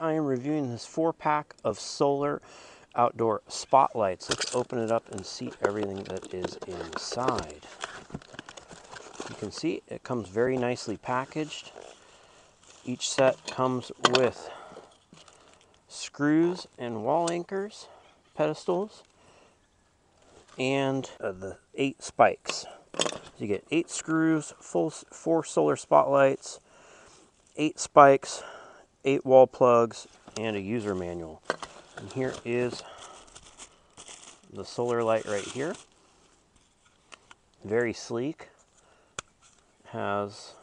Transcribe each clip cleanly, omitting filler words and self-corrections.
I am reviewing this 4-pack of solar outdoor spotlights. Let's open it up and see everything that is inside. You can see it comes very nicely packaged. Each set comes with screws and wall anchors, pedestals, and the 8 spikes. So you get 8 screws, 4 solar spotlights, 8 spikes, 8 wall plugs, and a user manual. And here is the solar light right here. Very sleek. Has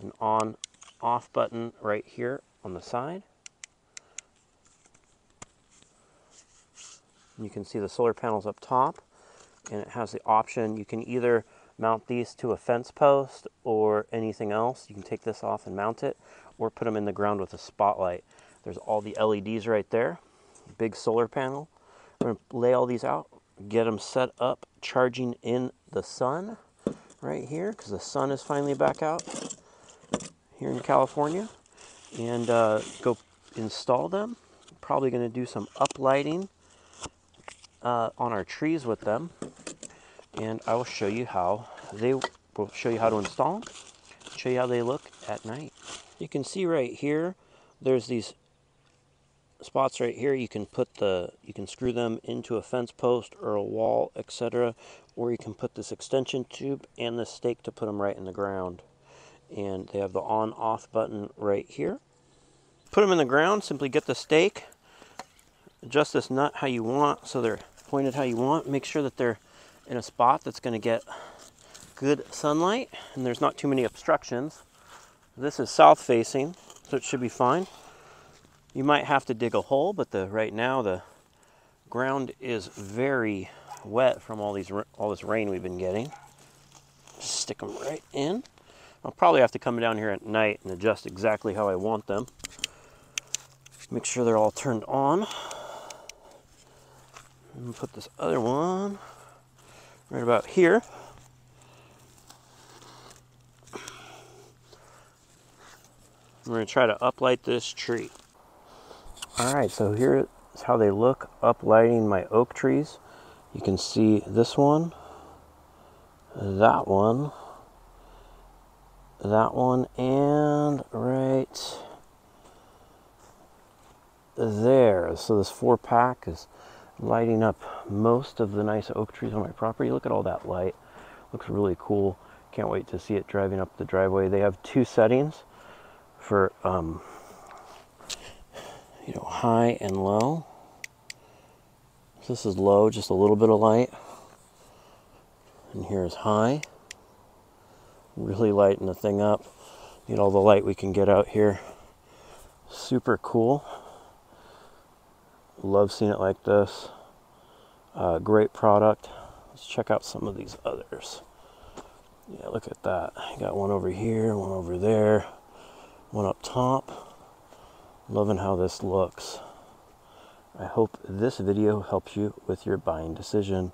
an on-off button right here on the side. You can see the solar panels up top, and it has the option. You can either mount these to a fence post or anything else. You can take this off and mount it, or put them in the ground with a spotlight. There's all the LEDs right there, big solar panel. We're gonna lay all these out, get them set up, charging in the sun right here, because the sun is finally back out here in California, and go install them. Probably gonna do some uplighting on our trees with them, and I will show you how they will show you how to install them, show you how they look at night. You can see right here, there's these spots right here. You can put you can screw them into a fence post or a wall, etc. Or you can put this extension tube and this stake to put them right in the ground. And they have the on-off button right here. Put them in the ground, simply get the stake, adjust this nut how you want so they're pointed how you want. Make sure that they're in a spot that's going to get good sunlight and there's not too many obstructions. This is south facing, so it should be fine. You might have to dig a hole, but right now the ground is very wet from all this rain we've been getting. Just stick them right in. I'll probably have to come down here at night and adjust exactly how I want them. Make sure they're all turned on. And put this other one right about here. I'm going to try to uplight this tree. All right, so here's how they look uplighting my oak trees. You can see this one, that one, that one, and right there. So this 4-pack is lighting up most of the nice oak trees on my property. Look at all that light. Looks really cool. Can't wait to see it driving up the driveway. They have 2 settings for high and low. This is low, just a little bit of light, and here is high, really lighting the thing up. Need all the light we can get out here. Super cool. Love seeing it like this. Great product. Let's check out some of these others. Yeah, look at that. You got one over here, one over there, one up top. Loving how this looks. I hope this video helps you with your buying decision.